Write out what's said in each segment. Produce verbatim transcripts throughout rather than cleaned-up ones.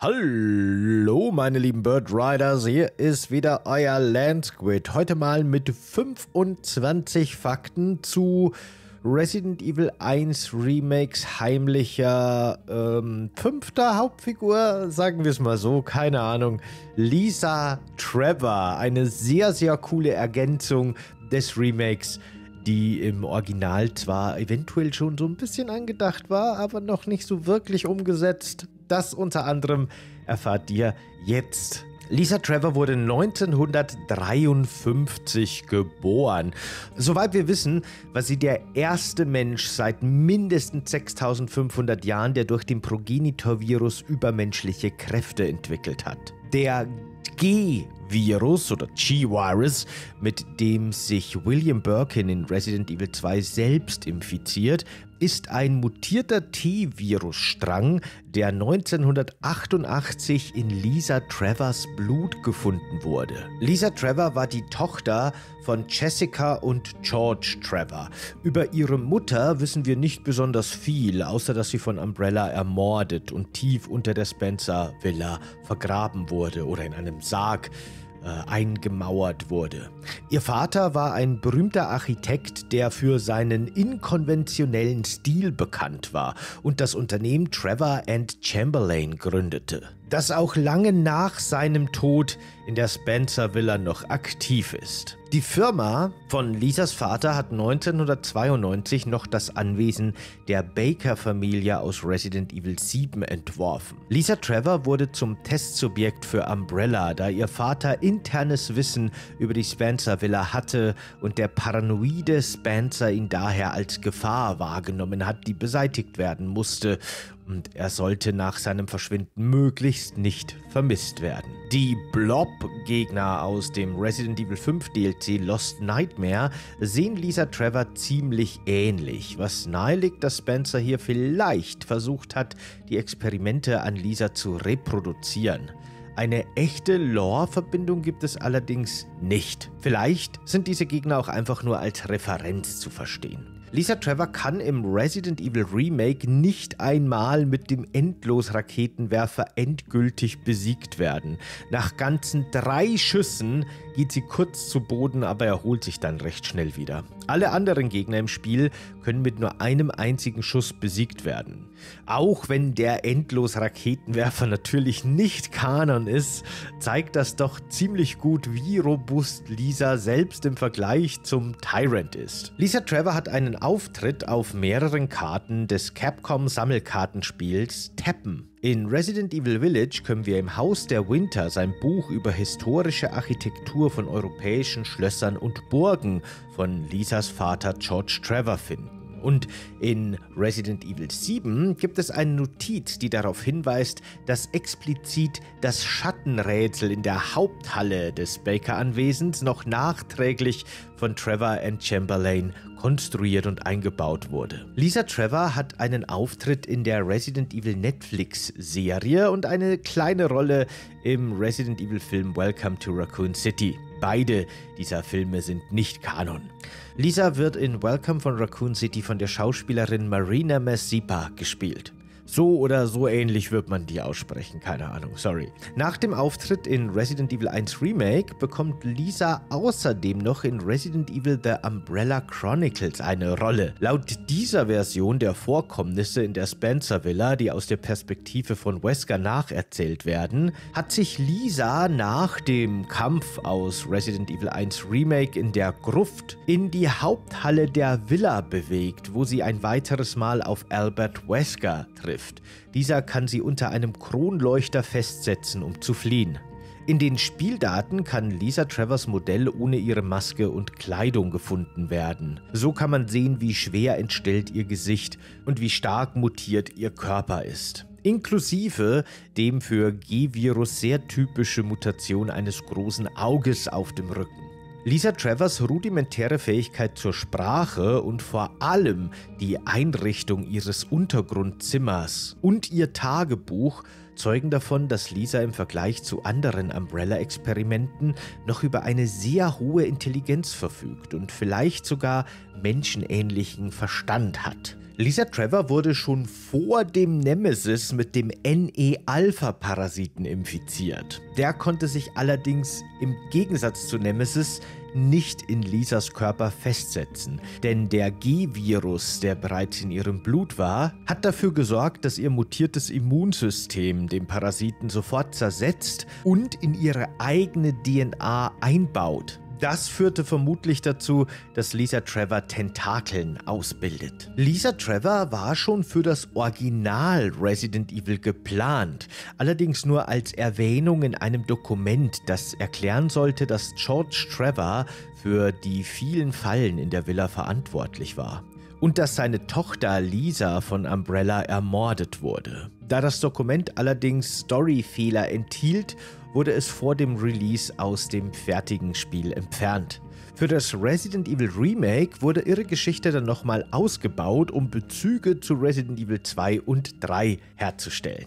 Hallo meine lieben Birdriders, hier ist wieder euer Landsquid. Heute mal mit fünfundzwanzig Fakten zu Resident Evil eins Remakes heimlicher ähm, fünfter Hauptfigur, sagen wir es mal so, keine Ahnung, Lisa Trevor. Eine sehr, sehr coole Ergänzung des Remakes, die im Original zwar eventuell schon so ein bisschen angedacht war, aber noch nicht so wirklich umgesetzt. Das unter anderem erfahrt ihr jetzt. Lisa Trevor wurde neunzehnhundertdreiundfünfzig geboren. Soweit wir wissen, war sie der erste Mensch seit mindestens sechstausendfünfhundert Jahren, der durch den Progenitor-Virus übermenschliche Kräfte entwickelt hat. Der G-Virus oder G-Virus, mit dem sich William Birkin in Resident Evil zwei selbst infiziert, ist ein mutierter T-Virus-Strang, der neunzehnhundertachtundachtzig in Lisa Trevors Blut gefunden wurde. Lisa Trevor war die Tochter von Jessica und George Trevor. Über ihre Mutter wissen wir nicht besonders viel, außer dass sie von Umbrella ermordet und tief unter der Spencer-Villa vergraben wurde oder in einem Sarg eingemauert wurde. Ihr Vater war ein berühmter Architekt, der für seinen inkonventionellen Stil bekannt war und das Unternehmen Trevor and Chamberlain gründete, das auch lange nach seinem Tod in der Spencer-Villa noch aktiv ist. Die Firma von Lisas Vater hat neunzehnhundertzweiundneunzig noch das Anwesen der Baker-Familie aus Resident Evil sieben entworfen. Lisa Trevor wurde zum Testsubjekt für Umbrella, da ihr Vater internes Wissen über die Spencer-Villa hatte und der paranoide Spencer ihn daher als Gefahr wahrgenommen hat, die beseitigt werden musste. Und er sollte nach seinem Verschwinden möglichst nicht vermisst werden. Die Blob-Gegner aus dem Resident Evil fünf D L C Lost Nightmare sehen Lisa Trevor ziemlich ähnlich, was nahelegt, dass Spencer hier vielleicht versucht hat, die Experimente an Lisa zu reproduzieren. Eine echte Lore-Verbindung gibt es allerdings nicht. Vielleicht sind diese Gegner auch einfach nur als Referenz zu verstehen. Lisa Trevor kann im Resident Evil Remake nicht einmal mit dem Endlos-Raketenwerfer endgültig besiegt werden. Nach ganzen drei Schüssen geht sie kurz zu Boden, aber erholt sich dann recht schnell wieder. Alle anderen Gegner im Spiel können mit nur einem einzigen Schuss besiegt werden. Auch wenn der Endlos-Raketenwerfer natürlich nicht Kanon ist, zeigt das doch ziemlich gut, wie robust Lisa selbst im Vergleich zum Tyrant ist. Lisa Trevor hat einen Auftritt auf mehreren Karten des Capcom-Sammelkartenspiels Teppen. In Resident Evil Village können wir im Haus der Winter sein Buch über historische Architektur von europäischen Schlössern und Burgen von Lisas Vater George Trevor finden. Und in Resident Evil sieben gibt es eine Notiz, die darauf hinweist, dass explizit das Schattenrätsel in der Haupthalle des Baker-Anwesens noch nachträglich von Trevor and Chamberlain konstruiert und eingebaut wurde. Lisa Trevor hat einen Auftritt in der Resident Evil Netflix-Serie und eine kleine Rolle im Resident Evil-Film Welcome to Raccoon City. Beide dieser Filme sind nicht Kanon. Lisa wird in Welcome von Raccoon City von der Schauspielerin Marina Messipa gespielt. So oder so ähnlich wird man die aussprechen, keine Ahnung, sorry. Nach dem Auftritt in Resident Evil eins Remake bekommt Lisa außerdem noch in Resident Evil The Umbrella Chronicles eine Rolle. Laut dieser Version der Vorkommnisse in der Spencer Villa, die aus der Perspektive von Wesker nacherzählt werden, hat sich Lisa nach dem Kampf aus Resident Evil eins Remake in der Gruft in die Haupthalle der Villa bewegt, wo sie ein weiteres Mal auf Albert Wesker trifft. Dieser kann sie unter einem Kronleuchter festsetzen, um zu fliehen. In den Spieldaten kann Lisa Trevors Modell ohne ihre Maske und Kleidung gefunden werden. So kann man sehen, wie schwer entstellt ihr Gesicht und wie stark mutiert ihr Körper ist. Inklusive dem für G-Virus sehr typische Mutation eines großen Auges auf dem Rücken. Lisa Trevors rudimentäre Fähigkeit zur Sprache und vor allem die Einrichtung ihres Untergrundzimmers und ihr Tagebuch zeugen davon, dass Lisa im Vergleich zu anderen Umbrella-Experimenten noch über eine sehr hohe Intelligenz verfügt und vielleicht sogar menschenähnlichen Verstand hat. Lisa Trevor wurde schon vor dem Nemesis mit dem N E-Alpha-Parasiten infiziert. Der konnte sich allerdings im Gegensatz zu Nemesis nicht in Lisas Körper festsetzen, denn der G-Virus, der bereits in ihrem Blut war, hat dafür gesorgt, dass ihr mutiertes Immunsystem den Parasiten sofort zersetzt und in ihre eigene D N A einbaut. Das führte vermutlich dazu, dass Lisa Trevor Tentakeln ausbildet. Lisa Trevor war schon für das Original Resident Evil geplant, allerdings nur als Erwähnung in einem Dokument, das erklären sollte, dass George Trevor für die vielen Fallen in der Villa verantwortlich war und dass seine Tochter Lisa von Umbrella ermordet wurde. Da das Dokument allerdings Storyfehler enthielt, wurde es vor dem Release aus dem fertigen Spiel entfernt. Für das Resident Evil Remake wurde ihre Geschichte dann nochmal ausgebaut, um Bezüge zu Resident Evil zwei und drei herzustellen.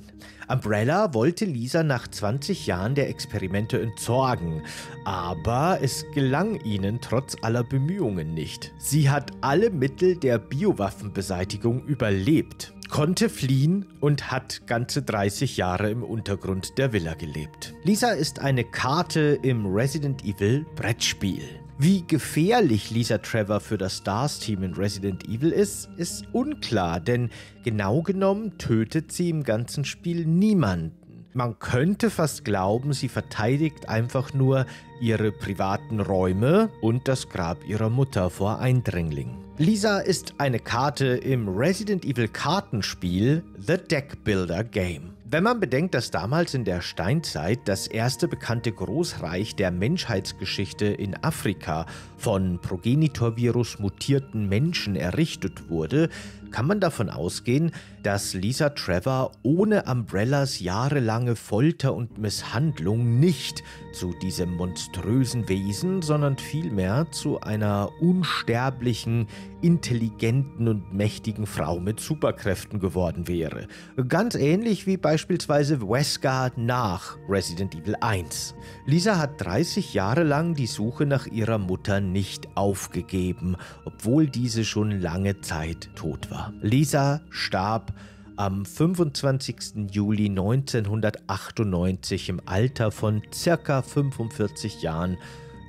Umbrella wollte Lisa nach zwanzig Jahren der Experimente entsorgen, aber es gelang ihnen trotz aller Bemühungen nicht. Sie hat alle Mittel der Biowaffenbeseitigung überlebt, konnte fliehen und hat ganze dreißig Jahre im Untergrund der Villa gelebt. Lisa ist eine Karte im Resident Evil Brettspiel. Wie gefährlich Lisa Trevor für das STARS-Team in Resident Evil ist, ist unklar, denn genau genommen tötet sie im ganzen Spiel niemanden. Man könnte fast glauben, sie verteidigt einfach nur ihre privaten Räume und das Grab ihrer Mutter vor Eindringlingen. Lisa ist eine Karte im Resident Evil Kartenspiel The Deck Builder Game. Wenn man bedenkt, dass damals in der Steinzeit das erste bekannte Großreich der Menschheitsgeschichte in Afrika von Progenitor-Virus mutierten Menschen errichtet wurde, kann man davon ausgehen, dass Lisa Trevor ohne Umbrellas jahrelange Folter und Misshandlung nicht zu diesem monströsen Wesen, sondern vielmehr zu einer unsterblichen, intelligenten und mächtigen Frau mit Superkräften geworden wäre. Ganz ähnlich wie beispielsweise Wesker nach Resident Evil eins. Lisa hat dreißig Jahre lang die Suche nach ihrer Mutter nicht aufgegeben, obwohl diese schon lange Zeit tot war. Lisa starb am fünfundzwanzigsten Juli neunzehnhundertachtundneunzig im Alter von ca. fünfundvierzig Jahren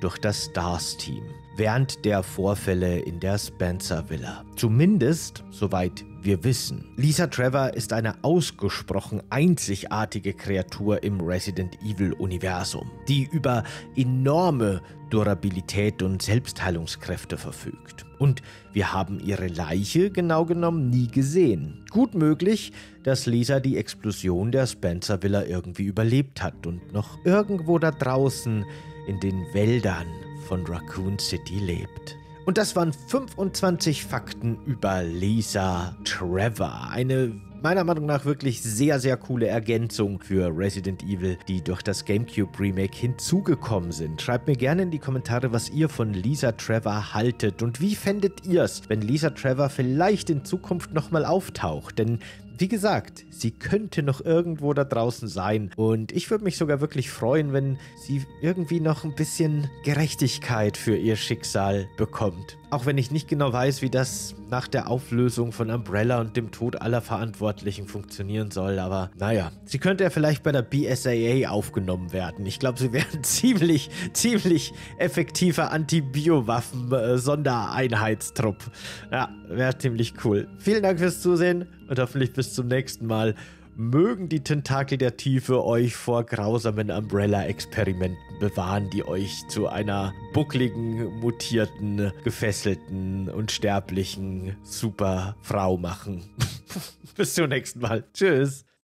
durch das STARS-Team, während der Vorfälle in der Spencer-Villa. Zumindest, soweit wir wissen. Lisa Trevor ist eine ausgesprochen einzigartige Kreatur im Resident Evil-Universum, die über enorme Durabilität und Selbstheilungskräfte verfügt. Und wir haben ihre Leiche genau genommen nie gesehen. Gut möglich, dass Lisa die Explosion der Spencer-Villa irgendwie überlebt hat und noch irgendwo da draußen in den Wäldern von Raccoon City lebt. Und das waren fünfundzwanzig Fakten über Lisa Trevor. Eine meiner Meinung nach wirklich sehr, sehr coole Ergänzung für Resident Evil, die durch das GameCube-Remake hinzugekommen sind. Schreibt mir gerne in die Kommentare, was ihr von Lisa Trevor haltet und wie fändet ihr es, wenn Lisa Trevor vielleicht in Zukunft nochmal auftaucht, denn wie gesagt, sie könnte noch irgendwo da draußen sein und ich würde mich sogar wirklich freuen, wenn sie irgendwie noch ein bisschen Gerechtigkeit für ihr Schicksal bekommt. Auch wenn ich nicht genau weiß, wie das nach der Auflösung von Umbrella und dem Tod aller Verantwortlichen funktionieren soll, aber naja. Sie könnte ja vielleicht bei der B S A A aufgenommen werden. Ich glaube, sie wäre ein ziemlich, ziemlich effektiver Anti-Biowaffen-Sondereinheitstrupp. Ja, wäre ziemlich cool. Vielen Dank fürs Zusehen. Und hoffentlich bis zum nächsten Mal. Mögen die Tentakel der Tiefe euch vor grausamen Umbrella-Experimenten bewahren, die euch zu einer buckligen, mutierten, gefesselten, unsterblichen Superfrau machen. Bis zum nächsten Mal. Tschüss.